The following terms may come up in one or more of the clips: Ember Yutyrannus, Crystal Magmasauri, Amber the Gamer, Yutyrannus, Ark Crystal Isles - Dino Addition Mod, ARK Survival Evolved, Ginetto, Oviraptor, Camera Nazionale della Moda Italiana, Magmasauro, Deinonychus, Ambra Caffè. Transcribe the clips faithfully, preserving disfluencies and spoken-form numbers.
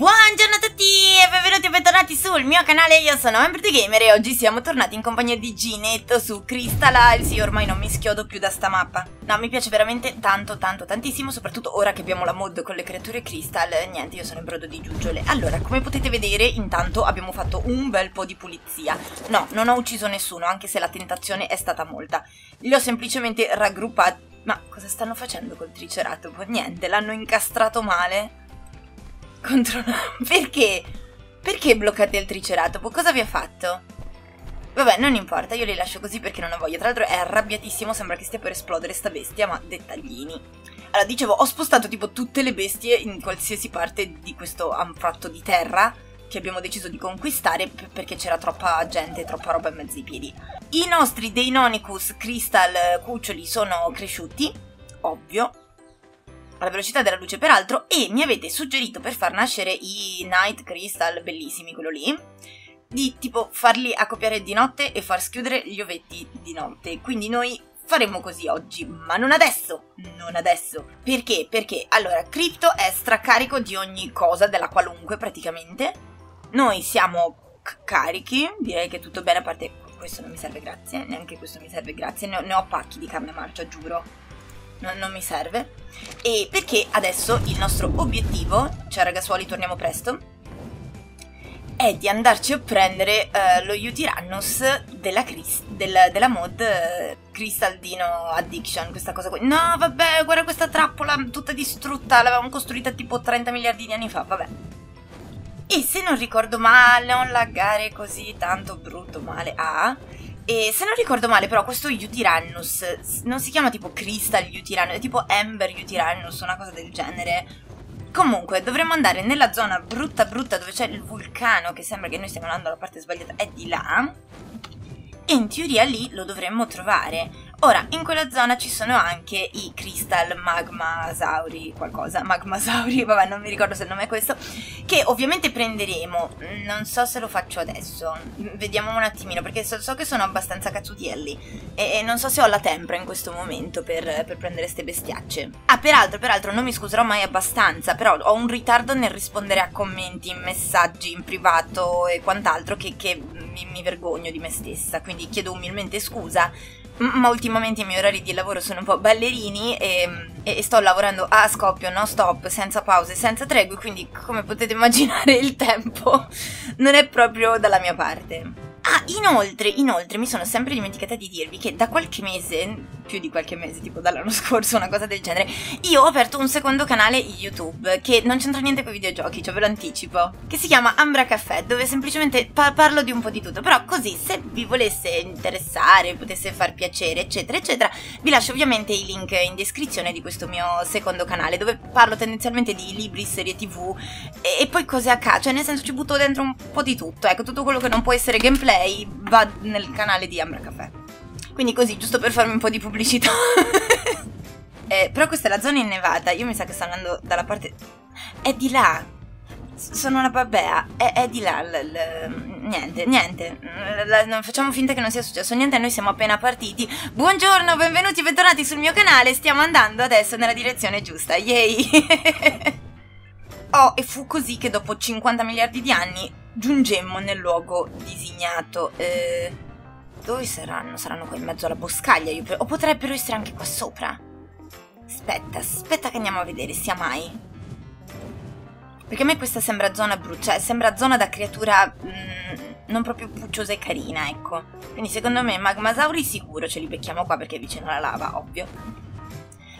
Buongiorno a tutti e benvenuti e bentornati sul mio canale, io sono Amber the Gamer e oggi siamo tornati in compagnia di Ginetto su Crystal Isles. Io ormai non mi schiodo più da sta mappa. No, mi piace veramente tanto tanto tantissimo, soprattutto ora che abbiamo la mod con le creature Crystal. Niente, io sono in brodo di giuggiole. Allora, come potete vedere, intanto abbiamo fatto un bel po' di pulizia. No, non ho ucciso nessuno, anche se la tentazione è stata molta. Li ho semplicemente raggruppati. Ma cosa stanno facendo col triceratopo? Niente, l'hanno incastrato male. Contro... Perché? Perché bloccate il triceratopo? Cosa vi ha fatto? Vabbè, non importa, io li lascio così perché non ho voglia. Tra l'altro è arrabbiatissimo, sembra che stia per esplodere sta bestia, ma dettaglini. Allora, dicevo, ho spostato tipo tutte le bestie in qualsiasi parte di questo anfratto di terra che abbiamo deciso di conquistare perché c'era troppa gente, troppa roba in mezzo ai piedi. I nostri Deinonychus Crystal cuccioli sono cresciuti, ovvio, alla velocità della luce peraltro, e mi avete suggerito per far nascere i Night Crystal, bellissimi quello lì, di tipo farli accoppiare di notte e far schiudere gli ovetti di notte. Quindi noi faremo così oggi, ma non adesso, non adesso. Perché? Perché allora Crypto è stracarico di ogni cosa, della qualunque praticamente. Noi siamo carichi, direi che è tutto bene, a parte questo non mi serve grazie, neanche questo mi serve grazie, ne ho, ne ho pacchi di carne marcia, giuro. Non, non mi serve. E perché adesso il nostro obiettivo, cioè ragazzuoli torniamo presto, è di andarci a prendere uh, lo Yutyrannus della, del, della mod uh, Crystal Dino Addition, questa cosa qui. No vabbè, guarda questa trappola tutta distrutta, l'avevamo costruita tipo trenta miliardi di anni fa, vabbè. E se non ricordo male, non laggare così tanto brutto male, ah... E se non ricordo male però questo Yutyrannus non si chiama tipo Crystal Yutyrannus, è tipo Ember Yutyrannus, una cosa del genere. Comunque dovremmo andare nella zona brutta brutta dove c'è il vulcano, che sembra che noi stiamo andando alla parte sbagliata, è di là. E in teoria lì lo dovremmo trovare. Ora, in quella zona ci sono anche i Crystal Magmasauri, qualcosa, Magmasauri, vabbè non mi ricordo se il nome è questo, che ovviamente prenderemo, non so se lo faccio adesso, vediamo un attimino, perché so, so che sono abbastanza cazzutielli e, e non so se ho la tempra in questo momento per, per prendere ste bestiacce. Ah, peraltro, peraltro, non mi scuserò mai abbastanza, però ho un ritardo nel rispondere a commenti, messaggi in privato e quant'altro che, che mi, mi vergogno di me stessa, quindi chiedo umilmente scusa. Ma ultimamente i miei orari di lavoro sono un po' ballerini e, e sto lavorando a scoppio, no stop, senza pause, senza tregue, quindi come potete immaginare il tempo non è proprio dalla mia parte. Ah, inoltre, inoltre mi sono sempre dimenticata di dirvi che da qualche mese, più di qualche mese, tipo dall'anno scorso, una cosa del genere, io ho aperto un secondo canale YouTube che non c'entra niente con i videogiochi, cioè ve lo anticipo, che si chiama Ambra Caffè, dove semplicemente pa parlo di un po' di tutto, però così se vi volesse interessare, potesse far piacere, eccetera, eccetera, vi lascio ovviamente i link in descrizione di questo mio secondo canale, dove parlo tendenzialmente di libri, serie tv e, e poi cose a caso, cioè nel senso ci butto dentro un po' di tutto, ecco, tutto quello che non può essere gameplay va nel canale di Ambra Caffè. Quindi così, giusto per farmi un po' di pubblicità. eh, però questa è la zona innevata. Io mi sa che sto andando dalla parte... È di là. Sono una babbea. È, è di là. L, l... Niente, niente. L, l... Facciamo finta che non sia successo niente. Noi siamo appena partiti. Buongiorno, benvenuti e bentornati sul mio canale. Stiamo andando adesso nella direzione giusta. Yay! Oh, e fu così che dopo cinquanta miliardi di anni giungemmo nel luogo designato. Eh, dove saranno? Saranno qua in mezzo alla boscaglia, io, o potrebbero essere anche qua sopra. Aspetta, aspetta che andiamo a vedere sia mai. Perché a me questa sembra zona brucia, sembra zona da creatura mh, non proprio pucciosa e carina, ecco. Quindi secondo me Magmasauri sicuro ce li becchiamo qua perché è vicino alla lava, ovvio.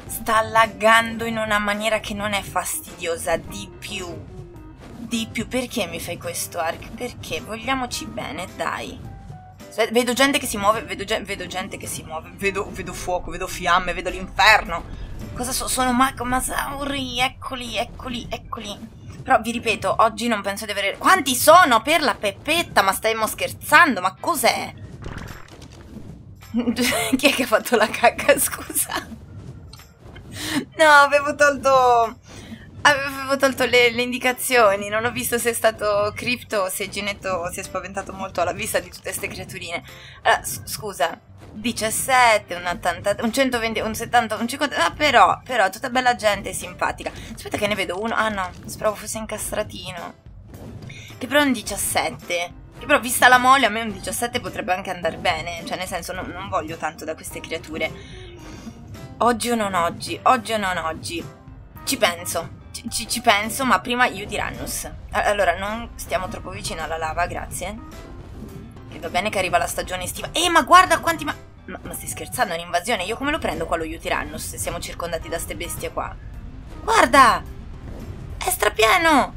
Sta laggando in una maniera che non è fastidiosa di più. Di più, perché mi fai questo, Ark? Perché? Vogliamoci bene, dai. Vedo gente che si muove, vedo, ge vedo gente che si muove, vedo, vedo fuoco, vedo fiamme, vedo l'inferno. Cosa so? Sono Magmasauri, eccoli, eccoli, eccoli. Però vi ripeto, oggi non penso di avere... Quanti sono per la peppetta? Ma stiamo scherzando, ma cos'è? Chi è che ha fatto la cacca, scusa? No, avevo tolto, avevo tolto le, le indicazioni, non ho visto se è stato Crypto o se Ginetto si è spaventato molto alla vista di tutte queste creaturine. Allora, scusa, diciassette, un ottanta, un centoventi, un settanta, un cinquanta. Ah, però, però, tutta bella gente simpatica. Aspetta che ne vedo uno. Ah no, speravo fosse incastratino. Che però è un diciassette. Che però, vista la mole, a me un diciassette potrebbe anche andare bene. Cioè, nel senso, non, non voglio tanto da queste creature. Oggi o non oggi? Oggi o non oggi? Ci penso. Ci, ci penso, ma prima Yutyrannus. Allora, non stiamo troppo vicino alla lava, grazie. Che va bene che arriva la stagione estiva. Eh, ma guarda quanti... Ma, ma, ma stai scherzando, è un'invasione? Io come lo prendo qua lo Yutyrannus se siamo circondati da ste bestie qua? Guarda! È strapieno!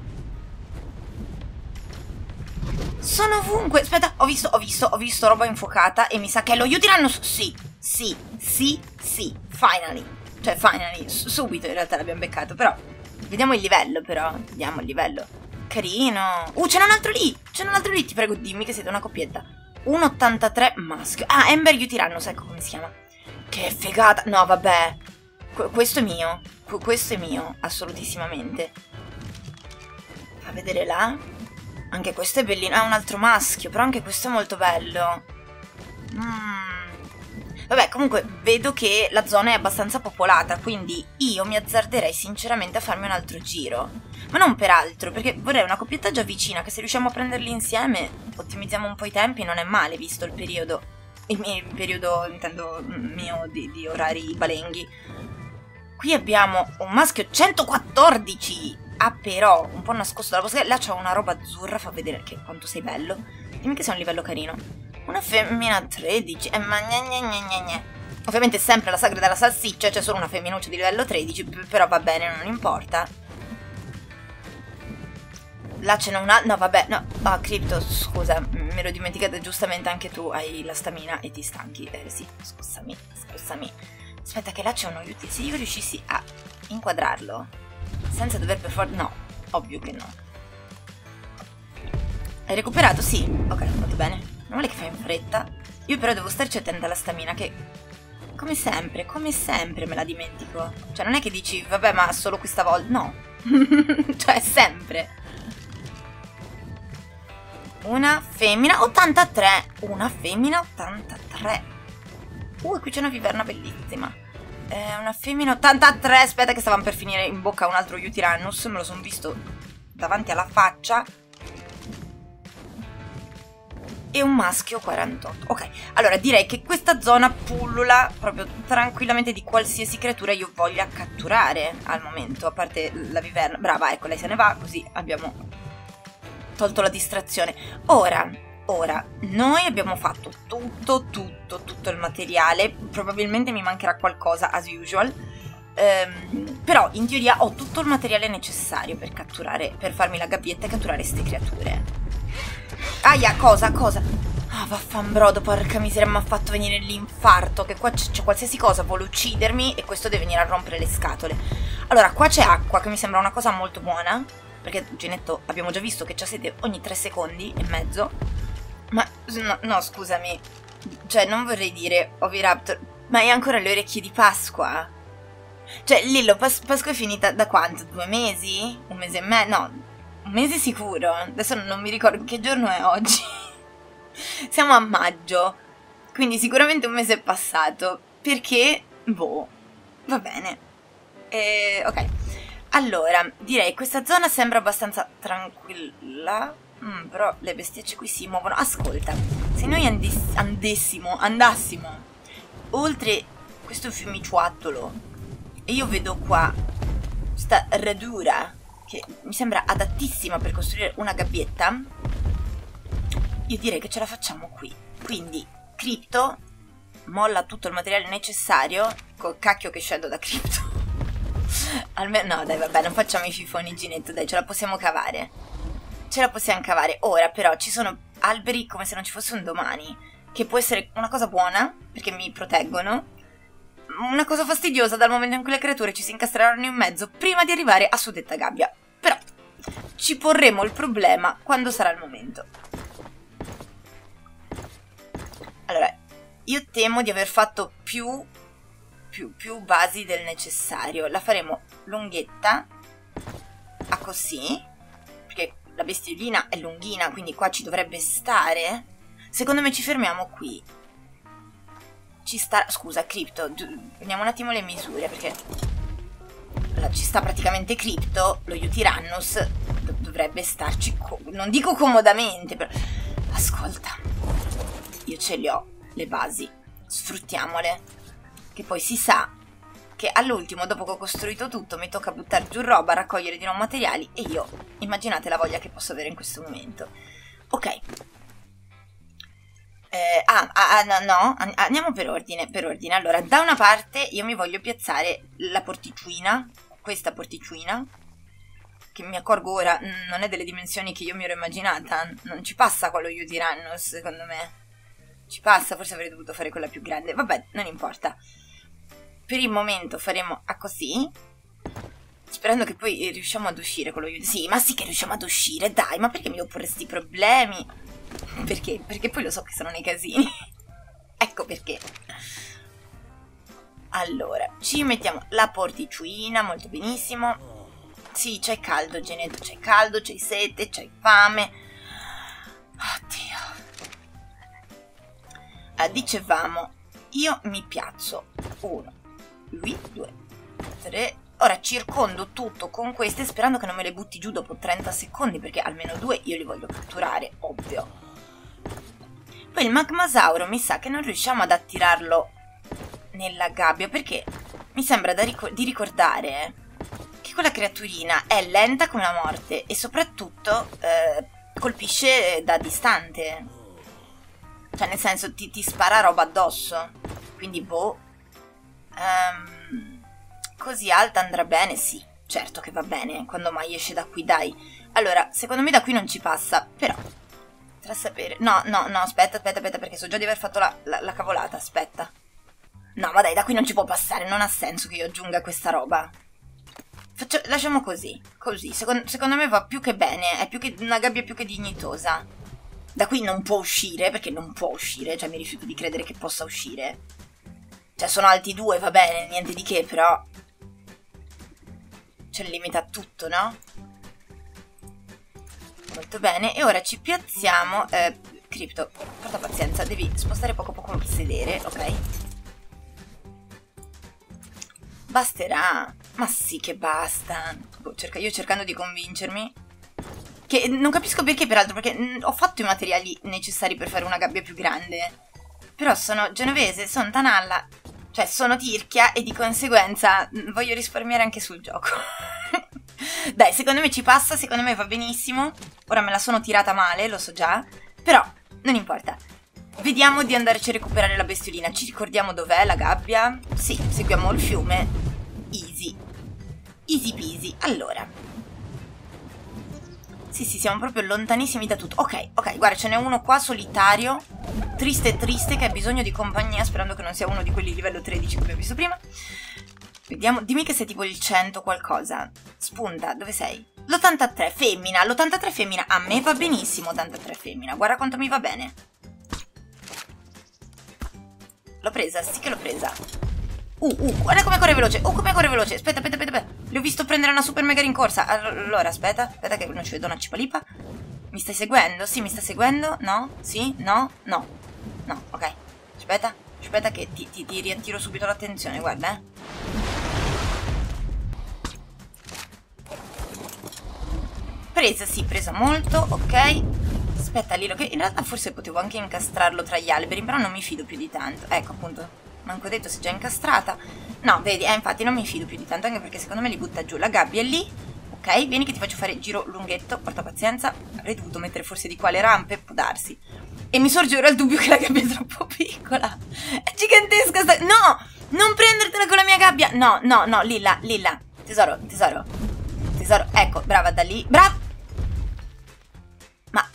Sono ovunque! Aspetta, ho visto, ho visto, ho visto roba infuocata e mi sa che è lo Yutyrannus! Sì, sì, sì, sì, finally! Cioè, finally, subito in realtà l'abbiamo beccato, però... Vediamo il livello però, vediamo il livello. Carino. Uh, ce n'è un altro lì, ce n'è un altro lì, ti prego dimmi che siete una coppietta. Un ottantatré maschio. Ah, Ember Yutyrannus, ecco come si chiama. Che figata. No, vabbè. Qu questo è mio, Qu questo è mio, assolutissimamente. Fa vedere là. Anche questo è bellino. Ah, un altro maschio, però anche questo è molto bello. Mmm. Vabbè, comunque vedo che la zona è abbastanza popolata, quindi io mi azzarderei sinceramente a farmi un altro giro. Ma non per altro, perché vorrei una coppietta già vicina, che se riusciamo a prenderli insieme ottimizziamo un po' i tempi, non è male visto il periodo, il mio periodo, intendo mio, di, di orari balenghi. Qui abbiamo un maschio centoquattordici! Ah però, un po' nascosto dalla bosca, là c'è una roba azzurra, fa vedere che quanto sei bello. Dimmi che sei un livello carino. Una femmina tredici, eh, ma gne gne gne gne gne. Ovviamente sempre la sagra della salsiccia, c'è solo una femminuccia di livello tredici, però va bene, non importa. Là ce n'è una... No, vabbè, no. Ah, Crypto, scusa, me l'ho dimenticata, giustamente anche tu hai la stamina e ti stanchi. Eh, sì, scusami, scusami. Aspetta che là c'è uno Yutyrannus. Se io riuscissi a inquadrarlo, senza dover per forza... No, ovvio che no. Hai recuperato? Sì. Ok, molto bene. Non male che fai in fretta. Io però devo starci attenta alla stamina che, come sempre, come sempre me la dimentico. Cioè non è che dici, vabbè ma solo questa volta. No. Cioè sempre. Una femmina ottantatré. Una femmina ottantatré. Uh, qui c'è una viverna bellissima. Eh, una femmina ottantatré. Aspetta che stavamo per finire in bocca a un altro Yutyrannus. Me lo sono visto davanti alla faccia. E un maschio quarantotto. Ok, allora direi che questa zona pullula proprio tranquillamente di qualsiasi creatura io voglia catturare al momento, a parte la viverna. Brava, ecco, lei se ne va, così abbiamo tolto la distrazione. Ora, ora, noi abbiamo fatto tutto, tutto, tutto il materiale. Probabilmente mi mancherà qualcosa, as usual. Ehm, però, in teoria, ho tutto il materiale necessario per catturare, per farmi la gabbietta e catturare queste creature. Aia, cosa, cosa? Ah, vaffanbrodo, porca miseria, mi ha fatto venire l'infarto. Che qua c'è qualsiasi cosa, vuole uccidermi e questo deve venire a rompere le scatole. Allora, qua c'è acqua, che mi sembra una cosa molto buona. Perché, Ginetto, abbiamo già visto che c'ha sete ogni tre secondi e mezzo. Ma, no, no, scusami. Cioè, non vorrei dire Oviraptor, ma hai ancora le orecchie di Pasqua? Cioè, Lillo, Pas Pasqua è finita da quanto? Due mesi? Un mese e mezzo? No. Un mese sicuro, adesso non mi ricordo che giorno è oggi. Siamo a maggio, quindi sicuramente un mese è passato, perché, boh, va bene. E, ok, allora, direi questa zona sembra abbastanza tranquilla, mm, però le bestiacce qui si muovono. Ascolta, se noi andessimo, andassimo oltre questo fiumiciattolo, e io vedo qua sta radura, che mi sembra adattissima per costruire una gabbietta, io direi che ce la facciamo qui. Quindi Crypto molla tutto il materiale necessario. Col cacchio che scendo da Crypto. Almeno no, dai, vabbè, non facciamo i fifoni, Ginetto, dai, ce la possiamo cavare. Ce la possiamo cavare. Ora però ci sono alberi come se non ci fosse un domani, che può essere una cosa buona perché mi proteggono, una cosa fastidiosa dal momento in cui le creature ci si incastreranno in mezzo prima di arrivare a suddetta gabbia. Però ci porremo il problema quando sarà il momento. Allora, io temo di aver fatto più, più, più basi del necessario. La faremo lunghetta, a così, perché la bestiolina è lunghina, quindi qua ci dovrebbe stare. Secondo me ci fermiamo qui. ci sta... Scusa, Crypto, prendiamo un attimo le misure, perché... Allora, ci sta praticamente Crypto, lo Yutyrannus do dovrebbe starci... Non dico comodamente, però... Ascolta, io ce le ho, le basi, sfruttiamole, che poi si sa che all'ultimo, dopo che ho costruito tutto, mi tocca buttare giù roba, raccogliere di nuovo materiali e io, immaginate la voglia che posso avere in questo momento. Ok, eh, ah, ah, no, no, andiamo per ordine, per ordine, allora, da una parte io mi voglio piazzare la porticina, questa porticina, che mi accorgo ora, non è delle dimensioni che io mi ero immaginata, non ci passa quello Yutyrannus, secondo me. Ci passa, forse avrei dovuto fare quella più grande, vabbè, non importa. Per il momento faremo a così, sperando che poi riusciamo ad uscire con lo Yutyrannus. Sì, ma sì che riusciamo ad uscire, dai, ma perché mi devo porre questi problemi? Perché? Perché poi lo so che sono nei casini. Ecco perché. Allora, ci mettiamo la porticina, molto benissimo. Sì, c'è caldo, Ginetto, c'è caldo, c'è sete, c'è fame. Oddio. Ah, dicevamo, io mi piazzo. Uno, lui, due, tre. Ora circondo tutto con queste, sperando che non me le butti giù dopo trenta secondi, perché almeno due io li voglio catturare, ovvio. Poi il Magmasauro mi sa che non riusciamo ad attirarlo nella gabbia, perché mi sembra da ricor- di ricordare... Eh. Che quella creaturina è lenta come la morte e soprattutto eh, colpisce da distante, cioè nel senso ti, ti spara roba addosso, quindi boh, um, così alta andrà bene, sì, certo che va bene, quando mai esce da qui, dai. Allora, secondo me da qui non ci passa, però, tra sapere, no, no, no, aspetta, aspetta, aspetta, perché so già di aver fatto la, la, la cavolata, aspetta, no, ma dai, da qui non ci può passare, non ha senso che io aggiunga questa roba. Faccio, lasciamo così, così, secondo, secondo me va più che bene, è più che, una gabbia più che dignitosa. Da qui non può uscire, perché non può uscire, cioè mi rifiuto di credere che possa uscire. Cioè sono alti due, va bene, niente di che, però... C'è il limite a tutto, no? Molto bene, e ora ci piazziamo... Eh, Crypto, porta pazienza, devi spostare poco a poco il sedere, ok? Basterà... Ma sì che basta, boh, cerca, io cercando di convincermi, che non capisco perché peraltro, perché ho fatto i materiali necessari per fare una gabbia più grande, però sono genovese, sono tanalla, cioè sono tirchia e di conseguenza voglio risparmiare anche sul gioco. Dai, secondo me ci passa, secondo me va benissimo, ora me la sono tirata male, lo so già, però non importa. Vediamo di andarci a recuperare la bestiolina, ci ricordiamo dov'è la gabbia? Sì, seguiamo il fiume. Easy, easy peasy, allora, sì sì siamo proprio lontanissimi da tutto, ok, ok, guarda ce n'è uno qua solitario, triste triste che ha bisogno di compagnia, sperando che non sia uno di quelli livello tredici come ho visto prima, vediamo, dimmi che sei tipo il cento qualcosa, spunta, dove sei? L'ottantatré femmina, l'ottantatré femmina, a me va benissimo ottantatré femmina, guarda quanto mi va bene, l'ho presa, sì che l'ho presa. Uh, uh, guarda come corre veloce, oh come corre veloce, aspetta, aspetta, aspetta, aspetta, le ho visto prendere una super mega rincorsa, allora aspetta, aspetta che non ci vedo una cipalipa, mi stai seguendo, sì mi sta seguendo, no, sì, no, no, no, ok, aspetta, aspetta che ti, ti, ti riattiro subito l'attenzione, guarda eh, presa, sì, presa molto, ok, aspetta Lilo che in realtà forse potevo anche incastrarlo tra gli alberi, però non mi fido più di tanto, ecco appunto. Manco detto se è già incastrata. No, vedi, eh, infatti non mi fido più di tanto, anche perché secondo me li butta giù. La gabbia è lì. Ok, vieni che ti faccio fare giro lunghetto. Porta pazienza. Avrei dovuto mettere forse di qua le rampe, può darsi. E mi sorge ora il dubbio che la gabbia è troppo piccola. È gigantesca sta... No, non prendertela con la mia gabbia. No, no, no, Lilla, Lilla. Tesoro, tesoro. Tesoro, ecco, brava, da lì. Brava. Ma...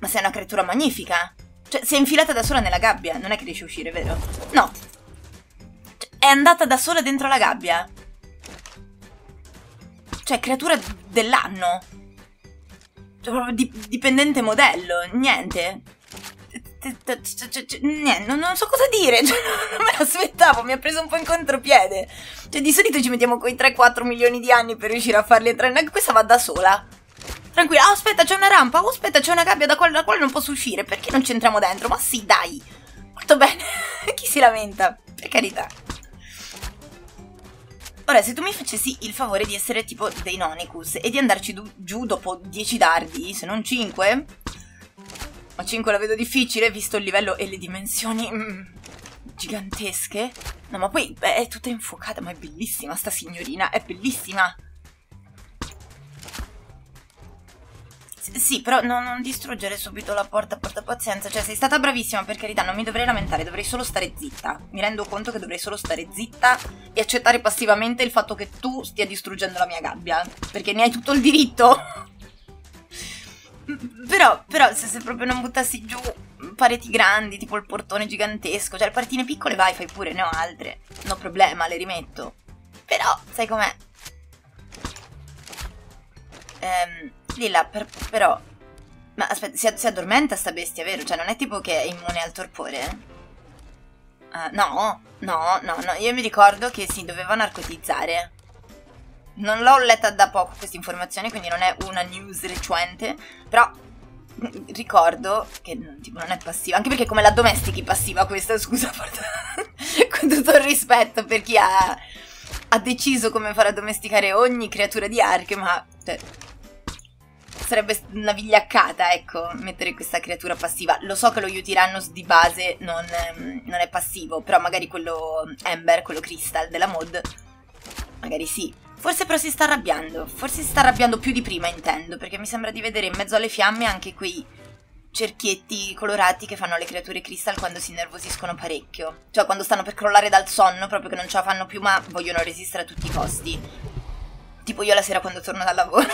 Ma sei una creatura magnifica. Cioè, si è infilata da sola nella gabbia. Non è che riesce a uscire, vero? No. Cioè, è andata da sola dentro la gabbia. Cioè, creatura dell'anno. Cioè, proprio di dipendente modello. Niente. Niente. Non, non so cosa dire. Cioè, non me l'aspettavo. Mi ha preso un po' in contropiede. Cioè, di solito ci mettiamo quei tre quattro milioni di anni per riuscire a farli entrare. Questa va da sola. Tranquilla, oh, aspetta c'è una rampa, oh, aspetta c'è una gabbia da quale, da quale non posso uscire, perché non ci entriamo dentro? Ma sì dai, molto bene, chi si lamenta, per carità. Ora, se tu mi facessi il favore di essere tipo dei Nonicus e di andarci giù dopo dieci dardi, se non cinque, ma cinque la vedo difficile visto il livello e le dimensioni mm, gigantesche. No, ma poi beh, è tutta infuocata, ma è bellissima sta signorina, è bellissima. S sì, però no, non distruggere subito la porta, porta pazienza, cioè sei stata bravissima, per carità, non mi dovrei lamentare, dovrei solo stare zitta. Mi rendo conto che dovrei solo stare zitta e accettare passivamente il fatto che tu stia distruggendo la mia gabbia, perché ne hai tutto il diritto. Però, però, se, se proprio non buttassi giù pareti grandi, tipo il portone gigantesco, cioè le paretine piccole vai, fai pure, ne ho altre, no problema, le rimetto. Però, sai com'è? Ehm... Lilla, per, però... Ma aspetta, si, si addormenta sta bestia, vero? Cioè non è tipo che è immune al torpore? Uh, no, no, no, no, io mi ricordo che si doveva narcotizzare. Non l'ho letta da poco questa informazione, quindi non è una news recente, però ricordo che tipo, non è passiva, anche perché come la domestichi passiva questa, scusa, con tutto il rispetto per chi ha, ha deciso come far addomesticare ogni creatura di Ark, ma... Cioè, sarebbe una vigliaccata, ecco, mettere questa creatura passiva. Lo so che lo Yutyrannus di base non, non è passivo, però magari quello Ember, quello Crystal della mod, magari sì. Forse però si sta arrabbiando, forse si sta arrabbiando più di prima intendo, perché mi sembra di vedere in mezzo alle fiamme anche quei cerchietti colorati che fanno le creature Crystal quando si innervosiscono parecchio. Cioè quando stanno per crollare dal sonno, proprio che non ce la fanno più ma vogliono resistere a tutti i costi. Tipo io la sera quando torno dal lavoro...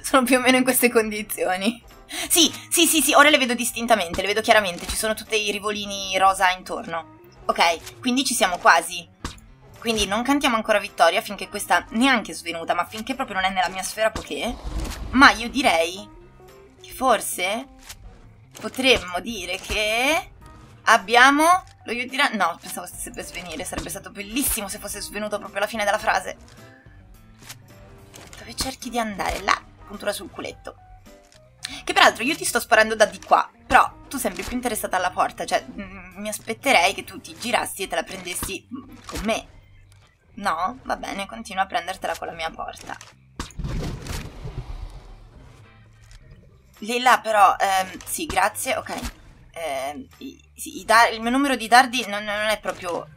Sono più o meno in queste condizioni. Sì, sì, sì, sì, ora le vedo distintamente, le vedo chiaramente. Ci sono tutti i rivolini rosa intorno. Ok, quindi ci siamo quasi. Quindi non cantiamo ancora vittoria finché questa neanche è svenuta, ma finché proprio non è nella mia sfera poké. Ma io direi che forse potremmo dire che abbiamo... Lo io dirà... No, pensavo stesse per svenire. Sarebbe stato bellissimo se fosse svenuto proprio alla fine della frase. Dove cerchi di andare? Là. Puntura sul culetto. Che peraltro io ti sto sparando da di qua, però tu sembri più interessata alla porta, cioè mi aspetterei che tu ti girassi e te la prendessi con me. No? Va bene, continua a prendertela con la mia porta. Lì là però, ehm, sì, grazie, ok. Eh, sì, i dar il mio numero di dardi non, non è proprio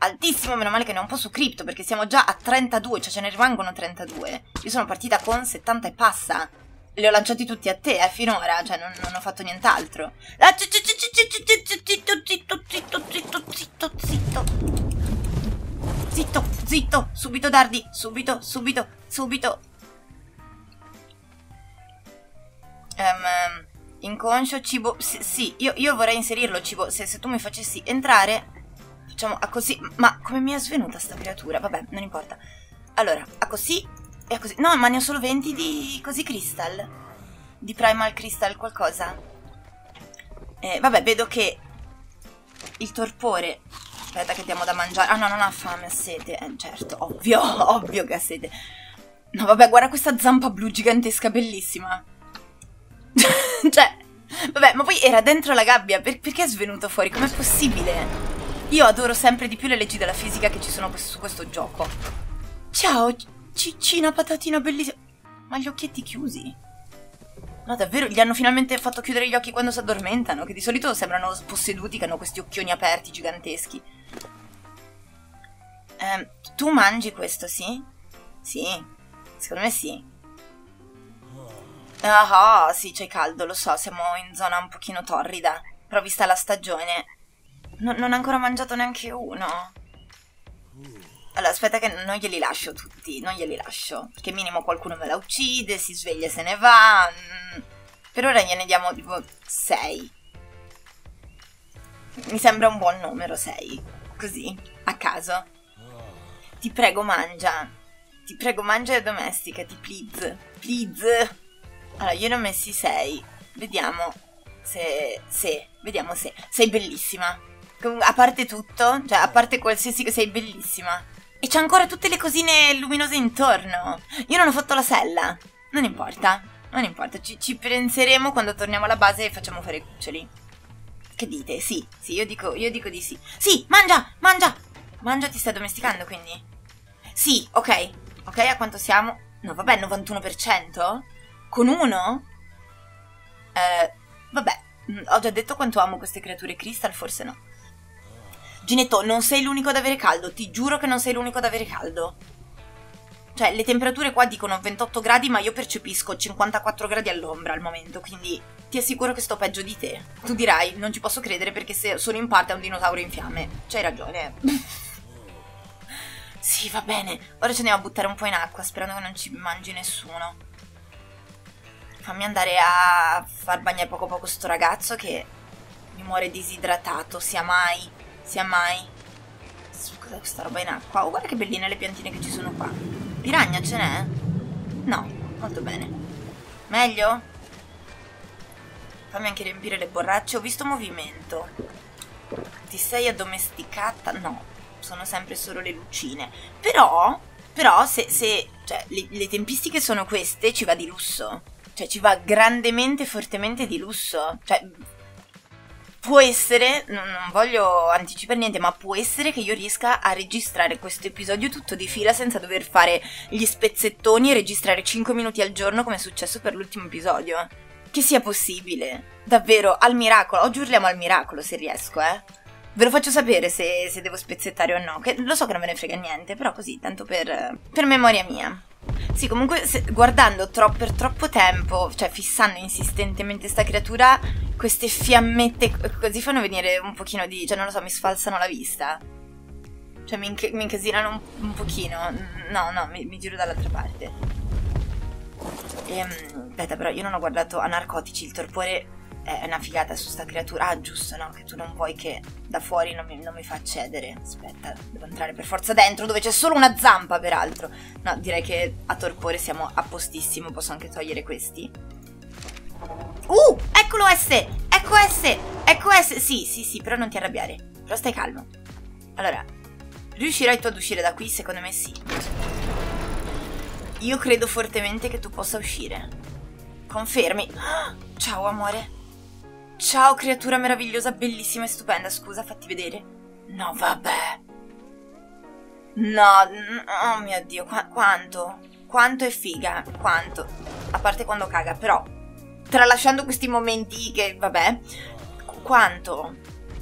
altissimo, meno male che non posso cripto, perché siamo già a trentadue, cioè ce ne rimangono trentadue. Io sono partita con settanta e passa. Li ho lanciati tutti a te, eh, finora, cioè non, non ho fatto nient'altro. Zitto, zitto, subito dardi, subito, subito, subito. Um, inconscio, cibo, sì, sì io, io vorrei inserirlo, cibo, se, se tu mi facessi entrare... Facciamo a così, ma come mi è svenuta sta creatura? Vabbè, non importa. Allora, a così e a così. No, ma ne ho solo venti di così crystal. Di primal crystal qualcosa. Eh, vabbè, vedo che il torpore... Aspetta che diamo da mangiare. Ah no, non ha fame, ha sete. Eh, certo, ovvio, ovvio che ha sete. No, vabbè, guarda questa zampa blu gigantesca, bellissima. Cioè, vabbè, ma poi era dentro la gabbia. Per perché è svenuto fuori? Com'è possibile? Io adoro sempre di più le leggi della fisica che ci sono su questo gioco. Ciao, ciccina patatina bellissima. Ma gli occhietti chiusi? No, davvero, gli hanno finalmente fatto chiudere gli occhi quando si addormentano, che di solito sembrano posseduti, che hanno questi occhioni aperti giganteschi. Eh, tu mangi questo, sì? Sì, secondo me sì. Ah, sì, c'è caldo, lo so, siamo in zona un pochino torrida, però vista la stagione... No, non ho ancora mangiato neanche uno. Allora, aspetta che non glieli lascio tutti, non glieli lascio. Perché minimo qualcuno me la uccide, si sveglia e se ne va. Per ora gliene diamo tipo sei. Mi sembra un buon numero, sei. Così, a caso. Ti prego mangia. Ti prego mangia e domesticati, please. Please. Allora, io ne ho messi sei. Vediamo se... se... Vediamo se... Sei bellissima. A parte tutto, cioè a parte qualsiasi che sei bellissima. E c'è ancora tutte le cosine luminose intorno. Io non ho fatto la sella. Non importa, non importa. Ci, ci penseremo quando torniamo alla base e facciamo fare i cuccioli. Che dite? Sì, sì, io dico, io dico di sì. Sì, mangia, mangia! Mangia, ti stai domesticando, quindi? Sì, ok. Ok, a quanto siamo? No, vabbè, novantuno per cento? Con uno? Eh, vabbè, ho già detto quanto amo queste creature crystal, forse no. Ginetto, non sei l'unico ad avere caldo, ti giuro che non sei l'unico ad avere caldo. Cioè, le temperature qua dicono ventotto gradi, ma io percepisco cinquantaquattro gradi all'ombra al momento, quindi ti assicuro che sto peggio di te. Tu dirai, non ci posso credere perché se sono in parte a un dinosauro in fiamme. C'hai ragione. Sì, va bene. Ora ci andiamo a buttare un po' in acqua, sperando che non ci mangi nessuno. Fammi andare a far bagnare poco a poco sto ragazzo che mi muore disidratato, sia mai, sia mai. Cos'è questa roba in acqua? Oh, guarda che belline le piantine che ci sono qua. Piragna ce n'è? No, molto bene. Meglio? Fammi anche riempire le borracce. Ho visto movimento. Ti sei addomesticata? No, sono sempre solo le lucine. Però, però se, se cioè, le, le tempistiche sono queste, ci va di lusso. Cioè ci va grandemente, fortemente di lusso. Cioè, può essere, non, non voglio anticipare niente, ma può essere che io riesca a registrare questo episodio tutto di fila senza dover fare gli spezzettoni e registrare cinque minuti al giorno come è successo per l'ultimo episodio. Che sia possibile. Davvero, al miracolo. Oggi urliamo al miracolo se riesco, eh. Ve lo faccio sapere se, se devo spezzettare o no. Che lo so che non me ne frega niente, però così, tanto per, per memoria mia. Sì, comunque se, guardando tro per troppo tempo, cioè fissando insistentemente sta creatura, queste fiammette così fanno venire un pochino di... cioè non lo so, mi sfalsano la vista. Cioè mi, inc mi incasinano un, un pochino. No, no, mi, mi giro dall'altra parte. Ehm, aspetta però, io non ho guardato a narcotici, il torpore è una figata su sta creatura. Ah, giusto, no, che tu non vuoi che da fuori non mi, non mi fa accedere. Aspetta, devo entrare per forza dentro, dove c'è solo una zampa, peraltro. No, direi che a torpore siamo a postissimo, posso anche togliere questi. Uh, eccolo S, ecco S, ecco S. Sì, sì, sì, però non ti arrabbiare, però stai calmo. Allora, riuscirai tu ad uscire da qui? Secondo me sì. Io credo fortemente che tu possa uscire. Confermi? Ciao, amore. Ciao creatura meravigliosa, bellissima e stupenda. Scusa, fatti vedere. No, vabbè. No, oh mio Dio, qu quanto Quanto è figa, quanto. A parte quando caga, però tralasciando questi momenti che, vabbè, qu quanto.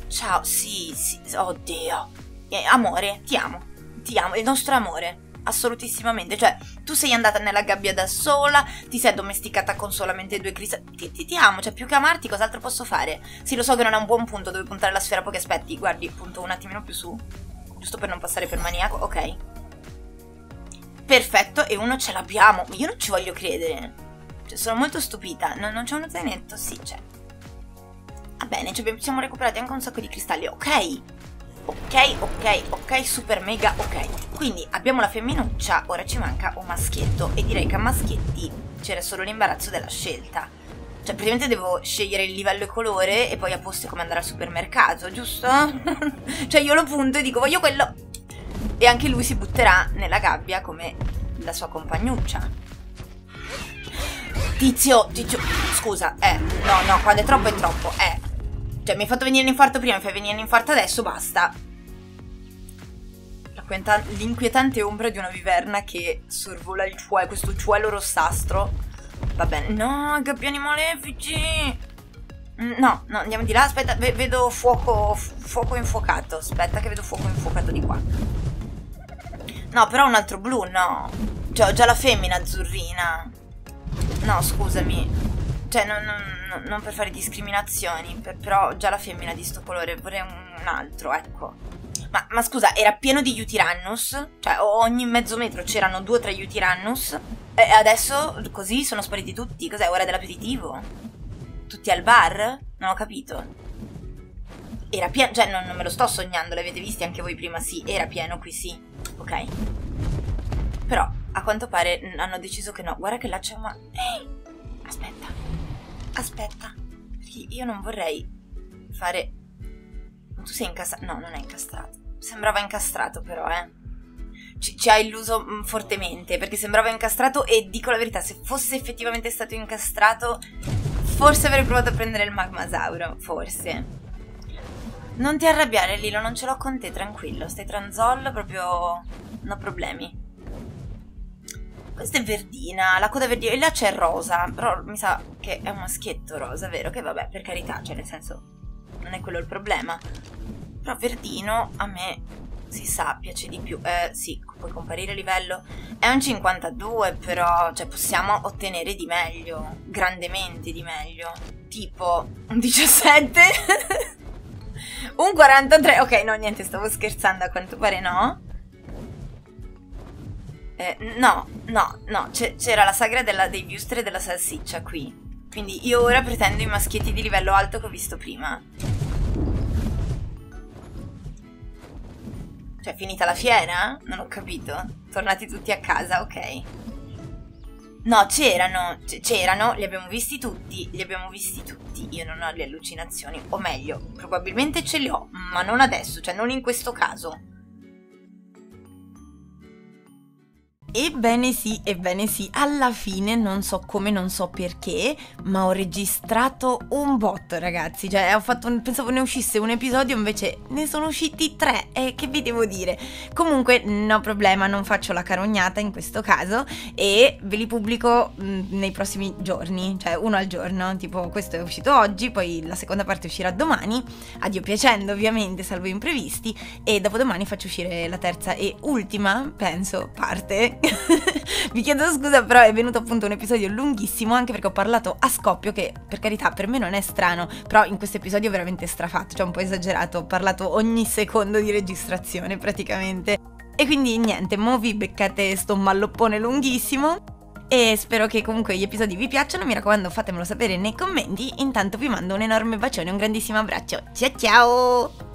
Ciao, sì, sì, oddio, eh, amore, ti amo. Ti amo, il nostro amore. Assolutissimamente, cioè tu sei andata nella gabbia da sola, ti sei addomesticata con solamente due crisi. Ti, ti, ti amo, cioè più che amarti cos'altro posso fare? Sì, lo so che non è un buon punto dove puntare la sfera, poi che aspetti, guardi, punto un attimino più su, giusto per non passare per maniaco, ok. Perfetto, e uno ce l'abbiamo, io non ci voglio credere, cioè sono molto stupita, non, non c'è uno zainetto, sì c'è. Va bene, ci cioè, siamo recuperati anche un sacco di cristalli, ok. Ok, ok, ok, super mega, ok. Quindi abbiamo la femminuccia, ora ci manca un maschietto. E direi che a maschietti c'era solo l'imbarazzo della scelta. Cioè praticamente devo scegliere il livello e colore e poi a posto come andare al supermercato, giusto? Cioè io lo punto e dico voglio quello. E anche lui si butterà nella gabbia come la sua compagnuccia. Tizio, tizio, scusa, eh, no, no, quando è troppo è troppo, eh. Cioè, mi hai fatto venire l'infarto prima, mi fai venire l'infarto adesso, basta. L'inquietante ombra di una viverna che sorvola il cielo, questo cielo rossastro. Va bene. No, gabbiani malefici. No, no, andiamo di là, aspetta, vedo fuoco, fuoco infuocato. Aspetta che vedo fuoco infuocato di qua. No, però un altro blu, no. Cioè, ho già la femmina azzurrina. No, scusami. Cioè, non, non, non per fare discriminazioni, per, però già la femmina di sto colore, vorrei un, un altro, ecco. Ma, ma scusa, era pieno di Yutyrannus, cioè ogni mezzo metro c'erano due o tre Yutyrannus, e adesso così sono spariti tutti, cos'è, ora dell'aperitivo? Tutti al bar? Non ho capito. Era pieno, cioè non, non me lo sto sognando, l'avete visti anche voi prima, sì, era pieno qui, sì, ok. Però, a quanto pare, hanno deciso che no, guarda che là c'è una... Ehi! Aspetta, aspetta, perché io non vorrei fare... Tu sei incastrato? No, non è incastrato. Sembrava incastrato però, eh. Ci, ci ha illuso mh, fortemente, perché sembrava incastrato e dico la verità, se fosse effettivamente stato incastrato, forse avrei provato a prendere il Magmasauro, forse. Non ti arrabbiare, Lilo, non ce l'ho con te, tranquillo. Stai tranzollo, proprio... no problemi. Questa è verdina, la coda verdina, e là c'è rosa, però mi sa che è un maschietto rosa, vero? Che vabbè, per carità, cioè nel senso, non è quello il problema. Però verdino a me, si sa, piace di più. Eh, sì, puoi comparire a livello, è un cinquantadue però, cioè possiamo ottenere di meglio, grandemente di meglio, tipo un diciassette, un quarantatré, ok, no niente, stavo scherzando, a quanto pare no. Eh, no, no, no, c'era la sagra della, dei biustre della salsiccia qui. Quindi io ora pretendo i maschietti di livello alto che ho visto prima. Cioè, finita la fiera? Non ho capito. Tornati tutti a casa, ok. No, c'erano, c'erano, li abbiamo visti tutti, li abbiamo visti tutti. Io non ho le allucinazioni, o meglio, probabilmente ce li ho, ma non adesso, cioè non in questo caso. Ebbene sì, ebbene sì, alla fine non so come, non so perché, ma ho registrato un botto, ragazzi, cioè ho fatto un, pensavo ne uscisse un episodio, invece ne sono usciti tre, eh, che vi devo dire? Comunque, no problema, non faccio la carognata in questo caso e ve li pubblico mh, nei prossimi giorni, cioè uno al giorno, tipo questo è uscito oggi, poi la seconda parte uscirà domani, a Dio piacendo ovviamente, salvo imprevisti, e dopodomani faccio uscire la terza e ultima, penso, parte. Vi chiedo scusa, però è venuto appunto un episodio lunghissimo, anche perché ho parlato a scoppio, che per carità per me non è strano, però in questo episodio è veramente strafatto, cioè un po' esagerato, ho parlato ogni secondo di registrazione praticamente. E quindi niente, mo vi beccate sto malloppone lunghissimo e spero che comunque gli episodi vi piacciono, mi raccomando fatemelo sapere nei commenti, intanto vi mando un enorme bacione, un grandissimo abbraccio, ciao ciao!